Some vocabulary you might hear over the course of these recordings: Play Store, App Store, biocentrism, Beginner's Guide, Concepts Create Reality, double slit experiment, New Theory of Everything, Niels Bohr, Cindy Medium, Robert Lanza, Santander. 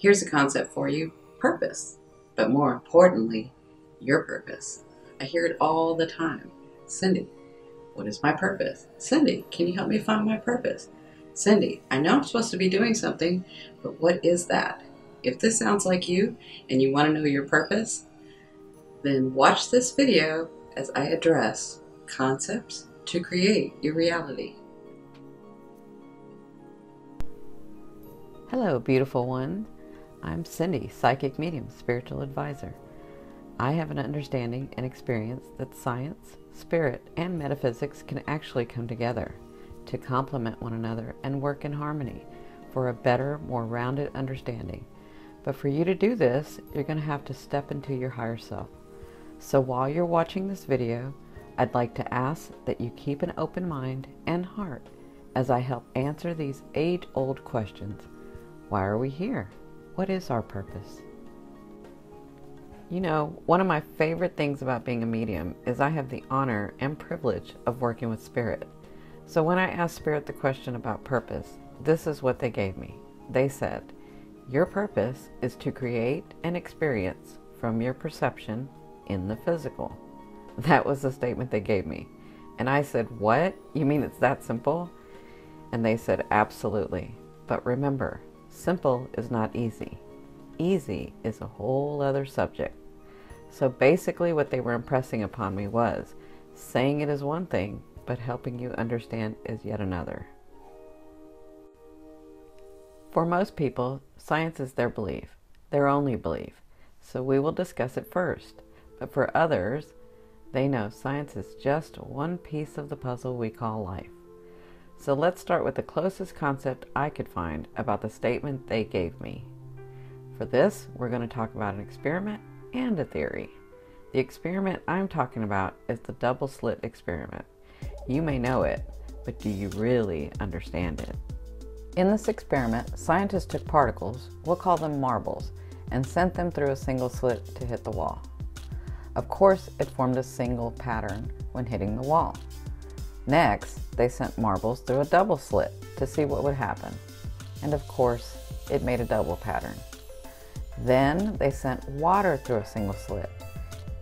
Here's a concept for you, purpose. But more importantly, your purpose. I hear it all the time. Cindy, what is my purpose? Cindy, can you help me find my purpose? Cindy, I know I'm supposed to be doing something, but what is that? If this sounds like you and you want to know your purpose, then watch this video as I address concepts to create your reality. Hello, beautiful one. I'm Cindy, psychic medium, spiritual advisor. I have an understanding and experience that science, spirit, and metaphysics can actually come together to complement one another and work in harmony for a better, more rounded understanding. But for you to do this, you're going to have to step into your higher self. So while you're watching this video, I'd like to ask that you keep an open mind and heart as I help answer these age-old questions. Why are we here? What is our purpose? You know, one of my favorite things about being a medium is I have the honor and privilege of working with spirit. So when I asked spirit the question about purpose, this is what they gave me. They said, your purpose is to create an experience from your perception in the physical. That was the statement they gave me. And I said, what? You mean it's that simple? And they said, absolutely. But remember, simple is not easy. Easy is a whole other subject. So basically what they were impressing upon me was saying it is one thing, but helping you understand is yet another. For most people, science is their belief, their only belief. So we will discuss it first. But for others, they know science is just one piece of the puzzle we call life. So let's start with the closest concept I could find about the statement they gave me. For this, we're going to talk about an experiment and a theory. The experiment I'm talking about is the double slit experiment. You may know it, but do you really understand it? In this experiment, scientists took particles, we'll call them marbles, and sent them through a single slit to hit the wall. Of course, it formed a single pattern when hitting the wall. Next, they sent marbles through a double slit to see what would happen. And of course, it made a double pattern. Then they sent water through a single slit.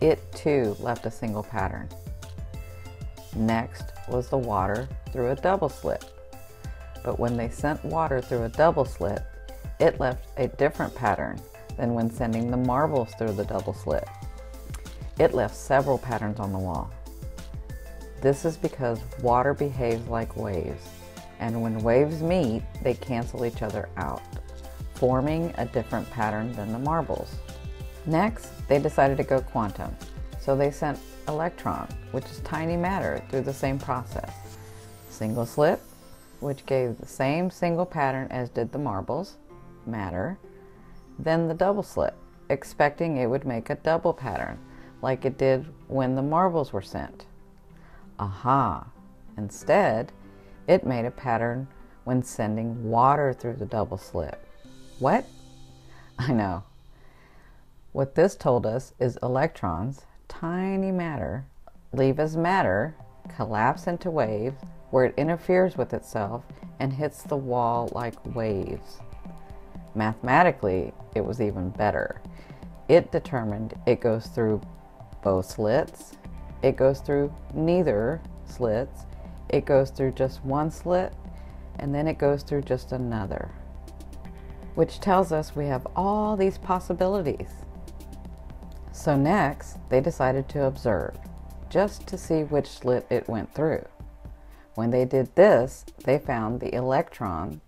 It too left a single pattern. Next was the water through a double slit. But when they sent water through a double slit, it left a different pattern than when sending the marbles through the double slit. It left several patterns on the wall. This is because water behaves like waves, and when waves meet, they cancel each other out, forming a different pattern than the marbles. Next, they decided to go quantum, so they sent electron, which is tiny matter, through the same process. Single slit, which gave the same single pattern as did the marbles, matter, then the double slit, expecting it would make a double pattern, like it did when the marbles were sent. Aha! Instead, it made a pattern when sending water through the double slit. What? I know. What this told us is electrons, tiny matter, leave as matter, collapse into waves where it interferes with itself and hits the wall like waves. Mathematically, it was even better. It determined it goes through both slits, it goes through neither slits, it goes through just one slit, and then it goes through just another. Which tells us we have all these possibilities. So next, they decided to observe, just to see which slit it went through. When they did this, they found the electron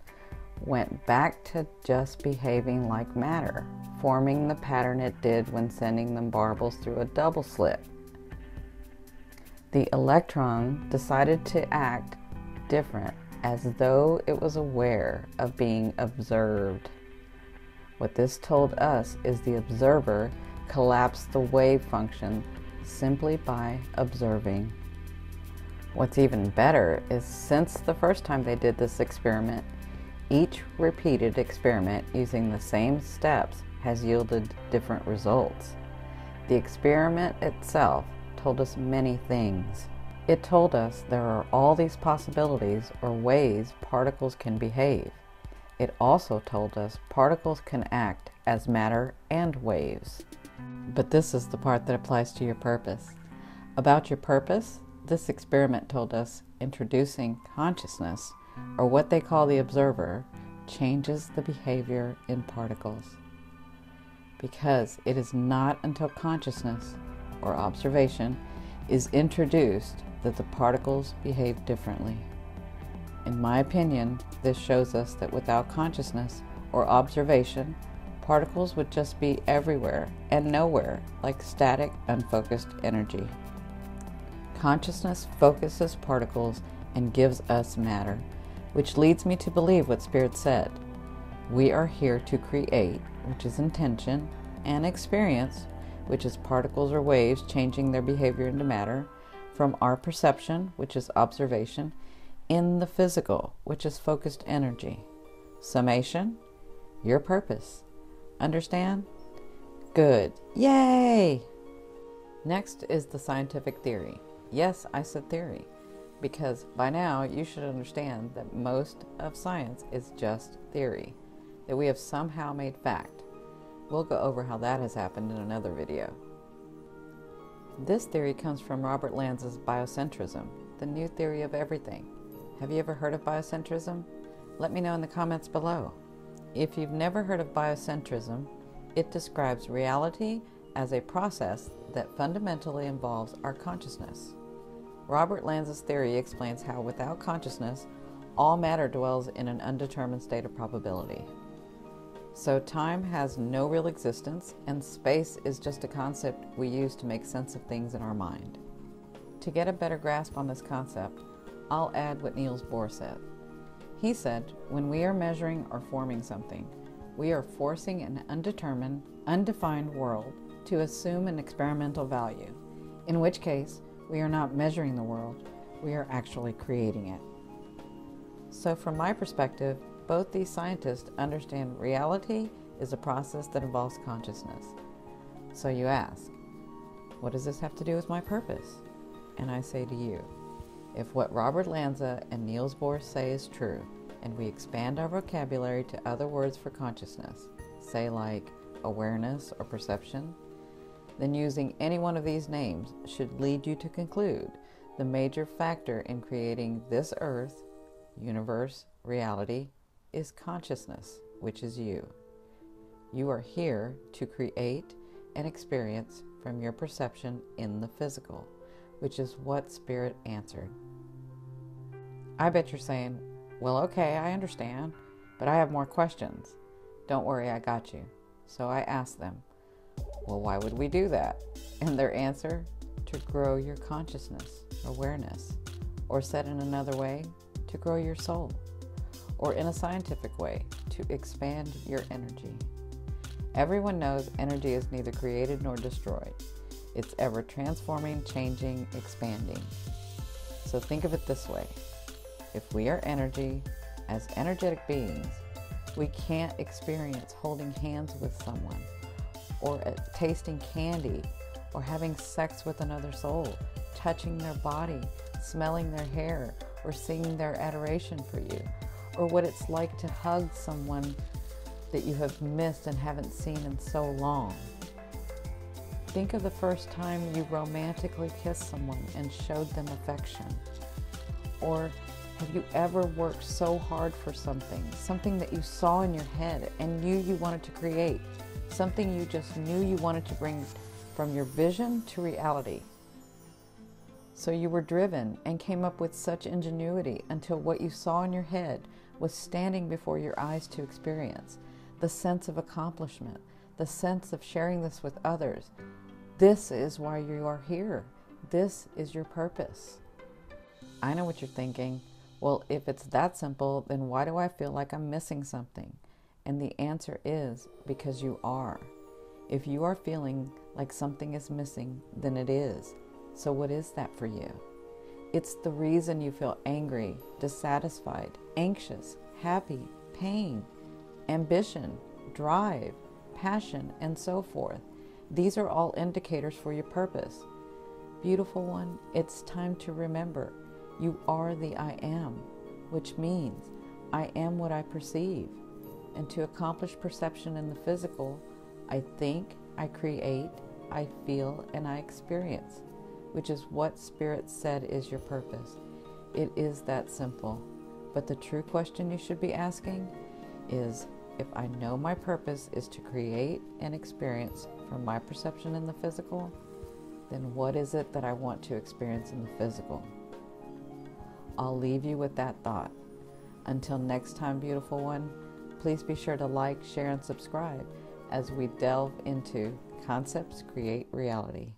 went back to just behaving like matter, forming the pattern it did when sending the marbles through a double slit. The electron decided to act different, as though it was aware of being observed. What this told us is the observer collapsed the wave function simply by observing. What's even better is since the first time they did this experiment, each repeated experiment using the same steps has yielded different results. The experiment itself told us many things. It told us there are all these possibilities or ways particles can behave, It also told us particles can act as matter and waves. But this is the part that applies to your purpose. About your purpose, this experiment told us introducing consciousness, or what they call the observer, changes the behavior in particles. Because it is not until consciousness, or observation, is introduced that the particles behave differently. In my opinion, this shows us that without consciousness or observation, particles would just be everywhere and nowhere, like static, unfocused energy. Consciousness focuses particles and gives us matter, which leads me to believe what Spirit said. We are here to create, which is intention, and experience, which is particles or waves changing their behavior into matter, from our perception, which is observation, in the physical, which is focused energy. Summation, your purpose. Understand? Good. Yay! Next is the scientific theory. Yes, I said theory, because by now you should understand that most of science is just theory, that we have somehow made fact. We'll go over how that has happened in another video. This theory comes from Robert Lanza's biocentrism, the new theory of everything. Have you ever heard of biocentrism? Let me know in the comments below. If you've never heard of biocentrism, it describes reality as a process that fundamentally involves our consciousness. Robert Lanza's theory explains how without consciousness, all matter dwells in an undetermined state of probability. So time has no real existence, and space is just a concept we use to make sense of things in our mind. To get a better grasp on this concept, I'll add what Niels Bohr said. He said, when we are measuring or forming something, we are forcing an undetermined, undefined world to assume an experimental value, in which case we are not measuring the world, we are actually creating it. So from my perspective, both these scientists understand reality is a process that involves consciousness. So you ask, what does this have to do with my purpose? And I say to you, if what Robert Lanza and Niels Bohr say is true, and we expand our vocabulary to other words for consciousness, say like awareness or perception, then using any one of these names should lead you to conclude the major factor in creating this earth, universe, reality, is consciousness, which is you. You are here to create an experience from your perception in the physical, which is what Spirit answered. I bet you're saying, well, okay, I understand, but I have more questions. Don't worry, I got you. So I asked them, well, why would we do that? And their answer, to grow your consciousness, awareness, or said in another way, to grow your soul. Or in a scientific way, to expand your energy. Everyone knows energy is neither created nor destroyed. It's ever transforming, changing, expanding. So think of it this way. If we are energy, as energetic beings, we can't experience holding hands with someone, or tasting candy, or having sex with another soul, touching their body, smelling their hair, or seeing their adoration for you, or what it's like to hug someone that you have missed and haven't seen in so long. Think of the first time you romantically kissed someone and showed them affection. Or have you ever worked so hard for something that you saw in your head and knew you wanted to create, something you just knew you wanted to bring from your vision to reality? So you were driven and came up with such ingenuity until what you saw in your head was standing before your eyes to experience. The sense of accomplishment, the sense of sharing this with others. This is why you are here. This is your purpose. I know what you're thinking. Well, if it's that simple, then why do I feel like I'm missing something? And the answer is because you are. If you are feeling like something is missing, then it is. So what is that for you? It's the reason you feel angry, dissatisfied, anxious, happy, pain, ambition, drive, passion, and so forth. These are all indicators for your purpose. Beautiful one, it's time to remember you are the I am, which means I am what I perceive. And to accomplish perception in the physical, I think, I create, I feel, and I experience, which is what Spirit said is your purpose. It is that simple. But the true question you should be asking is, if I know my purpose is to create and experience from my perception in the physical, then what is it that I want to experience in the physical? I'll leave you with that thought. Until next time, beautiful one, please be sure to like, share, and subscribe as we delve into Concepts Create Reality.